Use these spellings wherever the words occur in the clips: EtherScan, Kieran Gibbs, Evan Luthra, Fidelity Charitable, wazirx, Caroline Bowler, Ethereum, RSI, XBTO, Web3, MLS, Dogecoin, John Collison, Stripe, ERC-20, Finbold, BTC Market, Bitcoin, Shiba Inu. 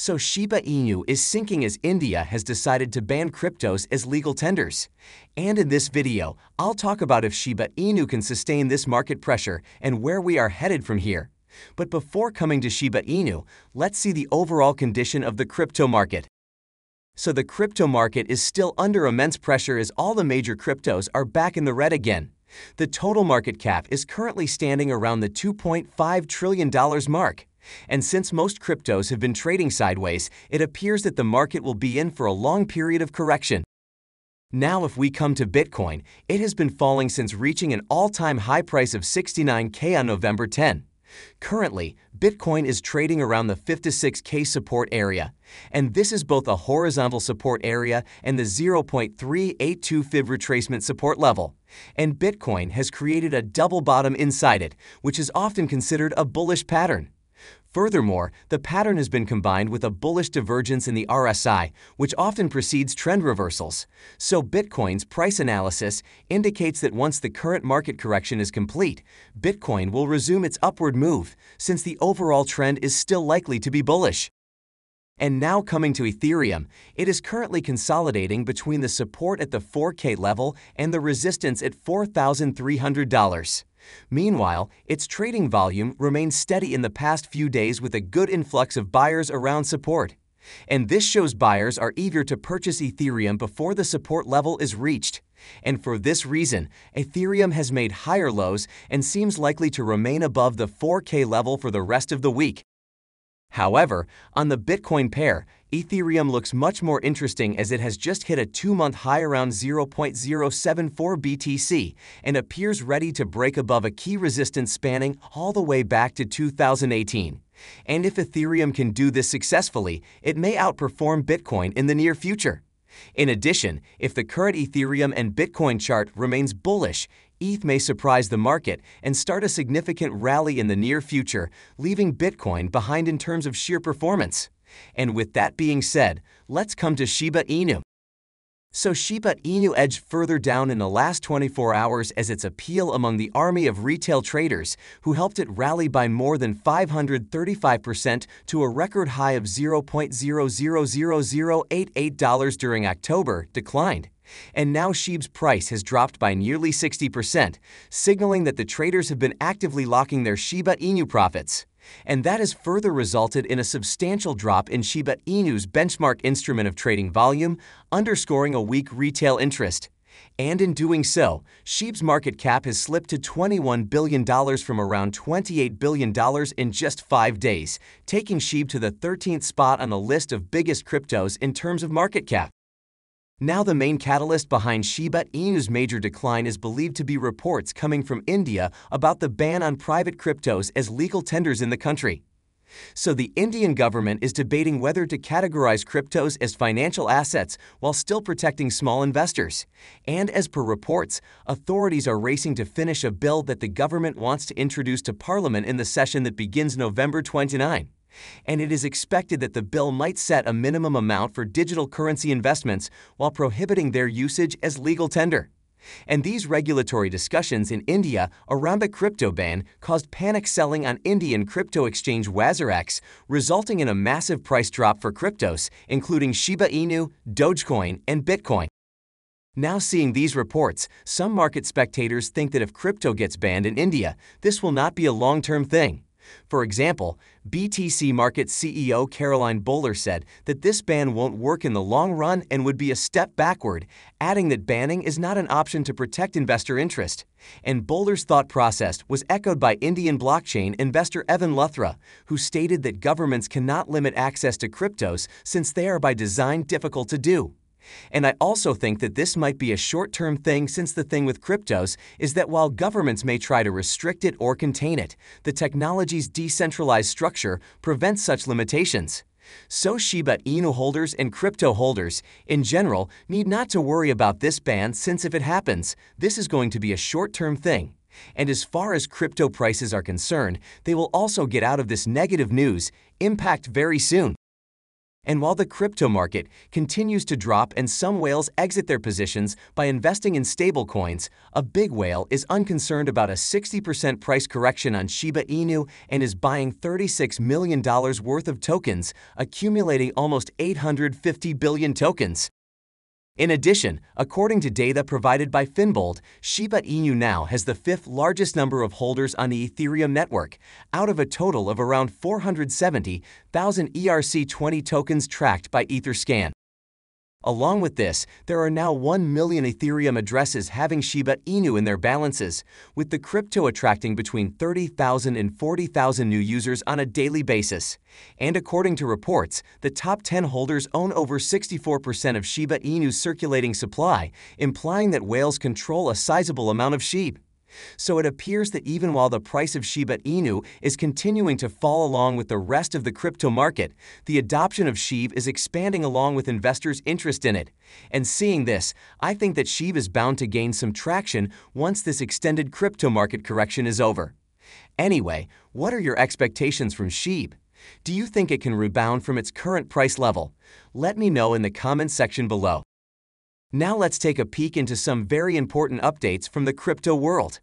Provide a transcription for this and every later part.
So Shiba Inu is sinking as India has decided to ban cryptos as legal tenders. And in this video, I'll talk about if Shiba Inu can sustain this market pressure and where we are headed from here. But before coming to Shiba Inu, let's see the overall condition of the crypto market. So the crypto market is still under immense pressure as all the major cryptos are back in the red again. The total market cap is currently standing around the $2.5 trillion mark. And since most cryptos have been trading sideways, it appears that the market will be in for a long period of correction. Now if we come to Bitcoin, it has been falling since reaching an all-time high price of $69K on November 10. Currently, Bitcoin is trading around the 56K support area, and this is both a horizontal support area and the 0.382 Fib retracement support level. And Bitcoin has created a double bottom inside it, which is often considered a bullish pattern. Furthermore, the pattern has been combined with a bullish divergence in the RSI, which often precedes trend reversals. So Bitcoin's price analysis indicates that once the current market correction is complete, Bitcoin will resume its upward move, since the overall trend is still likely to be bullish. And now coming to Ethereum, it is currently consolidating between the support at the 4K level and the resistance at $4,300. Meanwhile, its trading volume remains steady in the past few days with a good influx of buyers around support. And this shows buyers are eager to purchase Ethereum before the support level is reached. And for this reason, Ethereum has made higher lows and seems likely to remain above the 4K level for the rest of the week. However, on the Bitcoin pair, Ethereum looks much more interesting as it has just hit a two-month high around 0.074 BTC and appears ready to break above a key resistance spanning all the way back to 2018. And if Ethereum can do this successfully, it may outperform Bitcoin in the near future. In addition, if the current Ethereum and Bitcoin chart remains bullish, ETH may surprise the market and start a significant rally in the near future, leaving Bitcoin behind in terms of sheer performance. And with that being said, let's come to Shiba Inu. So Shiba Inu edged further down in the last 24 hours as its appeal among the army of retail traders, who helped it rally by more than 535% to a record high of $0.00088 during October, declined. And now SHIBA's price has dropped by nearly 60%, signaling that the traders have been actively locking their Shiba Inu profits. And that has further resulted in a substantial drop in Shiba Inu's benchmark instrument of trading volume, underscoring a weak retail interest. And in doing so, SHIBA's market cap has slipped to $21 billion from around $28 billion in just 5 days, taking SHIBA to the 13th spot on the list of biggest cryptos in terms of market cap. Now the main catalyst behind Shiba Inu's major decline is believed to be reports coming from India about the ban on private cryptos as legal tenders in the country. So the Indian government is debating whether to categorize cryptos as financial assets while still protecting small investors. And as per reports, authorities are racing to finish a bill that the government wants to introduce to Parliament in the session that begins November 29. And it is expected that the bill might set a minimum amount for digital currency investments while prohibiting their usage as legal tender. And these regulatory discussions in India around the crypto ban caused panic selling on Indian crypto exchange wazirx, resulting in a massive price drop for cryptos, including Shiba Inu, Dogecoin, and Bitcoin. Now seeing these reports, some market spectators think that if crypto gets banned in India, this will not be a long-term thing. For example, BTC Market CEO Caroline Bowler said that this ban won't work in the long run and would be a step backward, adding that banning is not an option to protect investor interest. And Bowler's thought process was echoed by Indian blockchain investor Evan Luthra, who stated that governments cannot limit access to cryptos since they are by design difficult to do. And I also think that this might be a short-term thing, since the thing with cryptos is that while governments may try to restrict it or contain it, the technology's decentralized structure prevents such limitations. So Shiba Inu holders and crypto holders, in general, need not to worry about this ban, since if it happens, this is going to be a short-term thing. And as far as crypto prices are concerned, they will also get out of this negative news impact very soon. And while the crypto market continues to drop and some whales exit their positions by investing in stablecoins, a big whale is unconcerned about a 60% price correction on Shiba Inu and is buying $36 million worth of tokens, accumulating almost 850 billion tokens. In addition, according to data provided by Finbold, Shiba Inu now has the fifth largest number of holders on the Ethereum network, out of a total of around 470,000 ERC-20 tokens tracked by EtherScan. Along with this, there are now 1 million Ethereum addresses having Shiba Inu in their balances, with the crypto attracting between 30,000 and 40,000 new users on a daily basis. And according to reports, the top 10 holders own over 64% of Shiba Inu's circulating supply, implying that whales control a sizable amount of SHIB. So it appears that even while the price of Shiba Inu is continuing to fall along with the rest of the crypto market, the adoption of SHIB is expanding along with investors' interest in it. And seeing this, I think that SHIB is bound to gain some traction once this extended crypto market correction is over. Anyway, what are your expectations from SHIB? Do you think it can rebound from its current price level? Let me know in the comments section below. Now let's take a peek into some very important updates from the crypto world.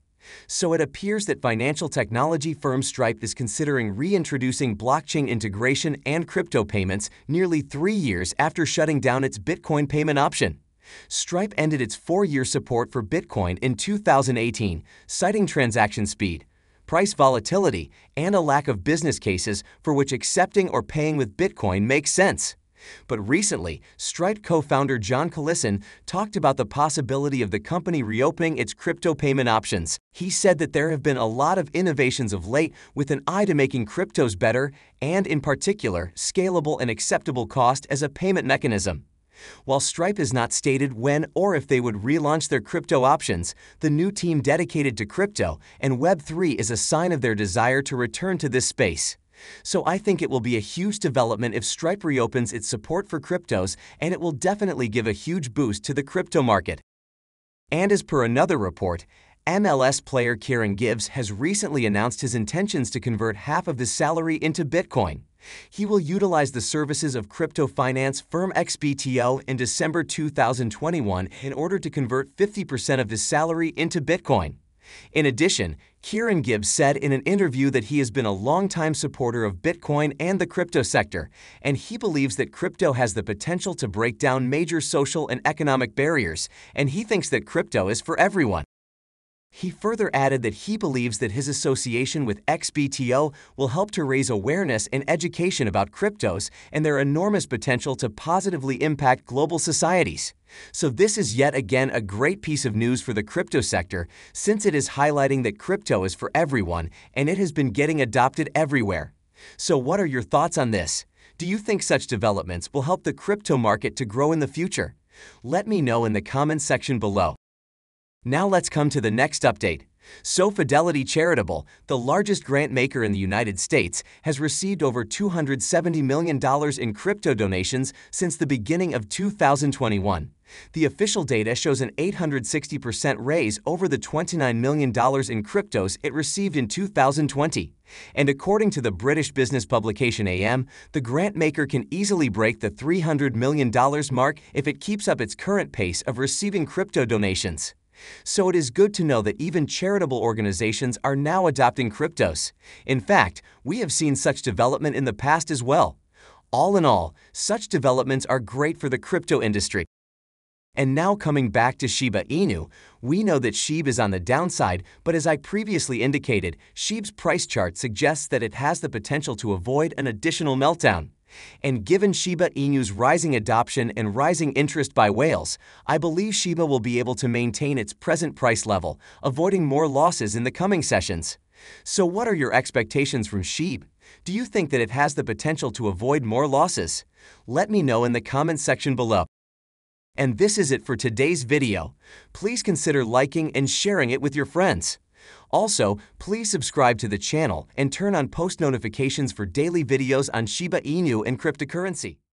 So it appears that financial technology firm Stripe is considering reintroducing blockchain integration and crypto payments nearly 3 years after shutting down its Bitcoin payment option. Stripe ended its 4-year support for Bitcoin in 2018, citing transaction speed, price volatility, and a lack of business cases for which accepting or paying with Bitcoin makes sense. But recently, Stripe co-founder John Collison talked about the possibility of the company reopening its crypto payment options. He said that there have been a lot of innovations of late with an eye to making cryptos better and, in particular, scalable and acceptable cost as a payment mechanism. While Stripe has not stated when or if they would relaunch their crypto options, the new team dedicated to crypto and Web3 is a sign of their desire to return to this space. So I think it will be a huge development if Stripe reopens its support for cryptos, and it will definitely give a huge boost to the crypto market. And as per another report, MLS player Kieran Gibbs has recently announced his intentions to convert half of his salary into Bitcoin. He will utilize the services of crypto finance firm XBTO in December 2021 in order to convert 50% of his salary into Bitcoin. In addition, Kieran Gibbs said in an interview that he has been a long-time supporter of Bitcoin and the crypto sector, and he believes that crypto has the potential to break down major social and economic barriers, and he thinks that crypto is for everyone. He further added that he believes that his association with XBTO will help to raise awareness and education about cryptos and their enormous potential to positively impact global societies. So this is yet again a great piece of news for the crypto sector, since it is highlighting that crypto is for everyone and it has been getting adopted everywhere. So what are your thoughts on this? Do you think such developments will help the crypto market to grow in the future? Let me know in the comments section below. Now let's come to the next update. So Fidelity Charitable, the largest grant maker in the United States, has received over $270 million in crypto donations since the beginning of 2021. The official data shows an 860% raise over the $29 million in cryptos it received in 2020. And according to the British business publication AM, the grant maker can easily break the $300 million mark if it keeps up its current pace of receiving crypto donations. So it is good to know that even charitable organizations are now adopting cryptos. In fact, we have seen such development in the past as well. All in all, such developments are great for the crypto industry. And now coming back to Shiba Inu, we know that SHIB is on the downside, but as I previously indicated, SHIB's price chart suggests that it has the potential to avoid an additional meltdown. And given Shiba Inu's rising adoption and rising interest by whales, I believe Shiba will be able to maintain its present price level, avoiding more losses in the coming sessions. So what are your expectations from SHIB? Do you think that it has the potential to avoid more losses? Let me know in the comments section below. And this is it for today's video. Please consider liking and sharing it with your friends. Also, please subscribe to the channel and turn on post notifications for daily videos on Shiba Inu and cryptocurrency.